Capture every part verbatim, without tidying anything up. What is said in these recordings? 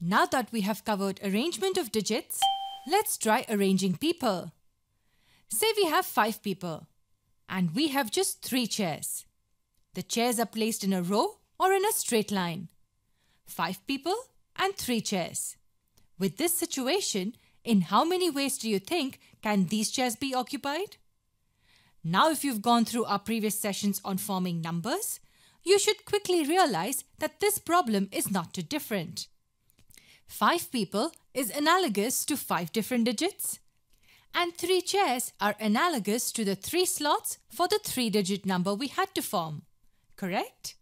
Now that we have covered arrangement of digits, let's try arranging people. Say we have five people and we have just three chairs. The chairs are placed in a row or in a straight line. Five people and three chairs. With this situation, in how many ways do you think can these chairs be occupied? Now, if you've gone through our previous sessions on forming numbers, you should quickly realize that this problem is not too different. Five people is analogous to five different digits, and three chairs are analogous to the three slots for the three-digit number we had to form, correct?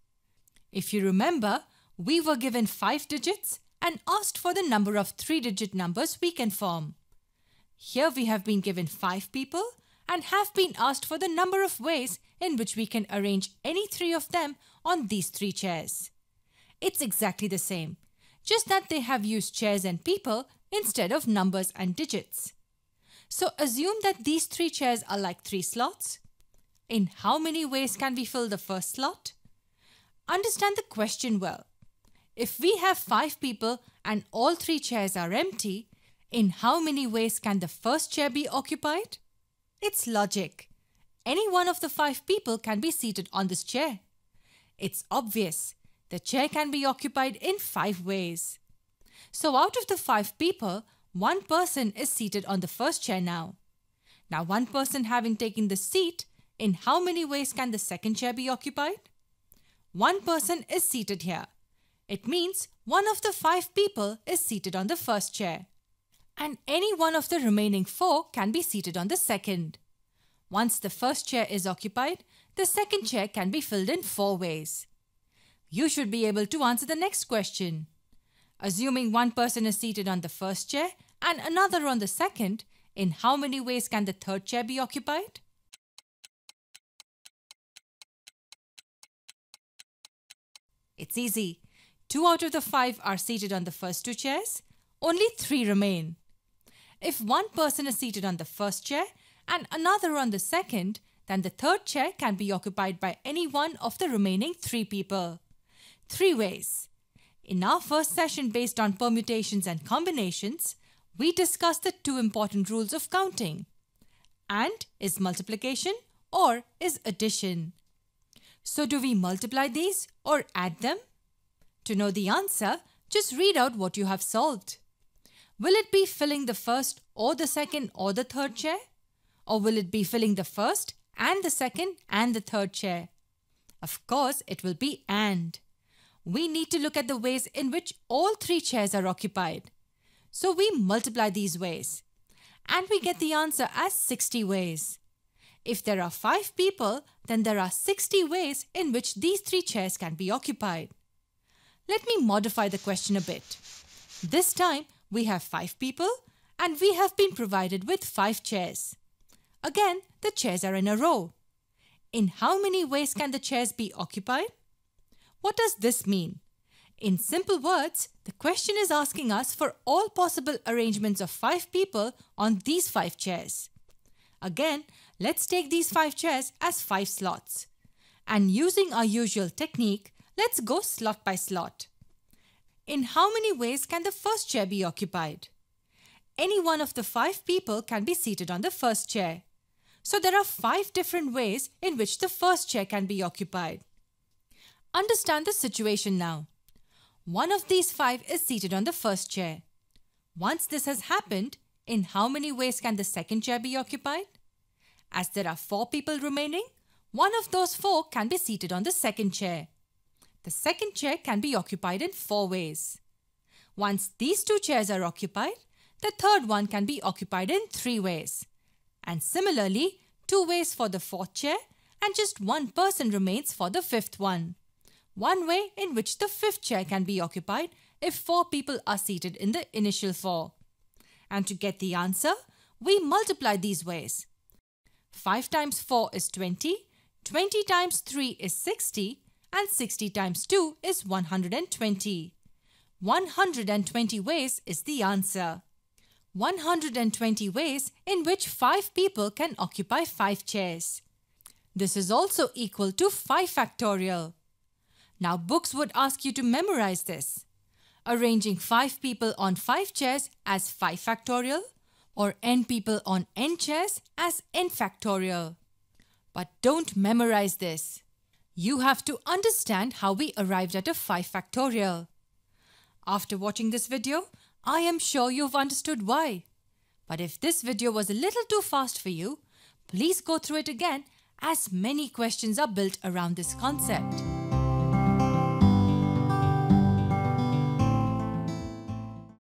If you remember, we were given five digits and asked for the number of three-digit numbers we can form. Here we have been given five people and have been asked for the number of ways in which we can arrange any three of them on these three chairs. It's exactly the same, just that they have used chairs and people instead of numbers and digits. So assume that these three chairs are like three slots. In how many ways can we fill the first slot? Understand the question well. If we have five people and all three chairs are empty, in how many ways can the first chair be occupied? It's logic. Any one of the five people can be seated on this chair. It's obvious. The chair can be occupied in five ways. So out of the five people, one person is seated on the first chair now. Now one person having taken the seat, in how many ways can the second chair be occupied? One person is seated here. It means one of the five people is seated on the first chair. And any one of the remaining four can be seated on the second. Once the first chair is occupied, the second chair can be filled in four ways. You should be able to answer the next question. Assuming one person is seated on the first chair and another on the second, in how many ways can the third chair be occupied? It's easy. Two out of the five are seated on the first two chairs. Only three remain. If one person is seated on the first chair and another on the second, then the third chair can be occupied by any one of the remaining three people. Three ways. In our first session based on permutations and combinations, we discussed the two important rules of counting. And is multiplication or is addition. So do we multiply these or add them? To know the answer, just read out what you have solved. Will it be filling the first or the second or the third chair? Or will it be filling the first and the second and the third chair? Of course, it will be and. We need to look at the ways in which all three chairs are occupied. So we multiply these ways. And we get the answer as sixty ways. If there are five people, then there are sixty ways in which these three chairs can be occupied. Let me modify the question a bit. This time, we have five people and we have been provided with five chairs. Again, the chairs are in a row. In how many ways can the chairs be occupied? What does this mean? In simple words, the question is asking us for all possible arrangements of five people on these five chairs. Again, let's take these five chairs as five slots. And using our usual technique, let's go slot by slot. In how many ways can the first chair be occupied? Any one of the five people can be seated on the first chair. So there are five different ways in which the first chair can be occupied. Understand the situation now. One of these five is seated on the first chair. Once this has happened, in how many ways can the second chair be occupied? As there are four people remaining, one of those four can be seated on the second chair. The second chair can be occupied in four ways. Once these two chairs are occupied, the third one can be occupied in three ways. And similarly, two ways for the fourth chair and just one person remains for the fifth one. One way in which the fifth chair can be occupied if four people are seated in the initial four. And to get the answer, we multiply these ways. five times four is twenty, twenty times three is sixty, and sixty times two is one hundred twenty. one hundred twenty ways is the answer. one hundred twenty ways in which five people can occupy five chairs. This is also equal to five factorial. Now books would ask you to memorize this. arranging five people on five chairs as five factorial or n people on n chairs as n factorial. But don't memorize this. You have to understand how we arrived at a five factorial. After watching this video, I am sure you've understood why. But if this video was a little too fast for you, please go through it again as many questions are built around this concept.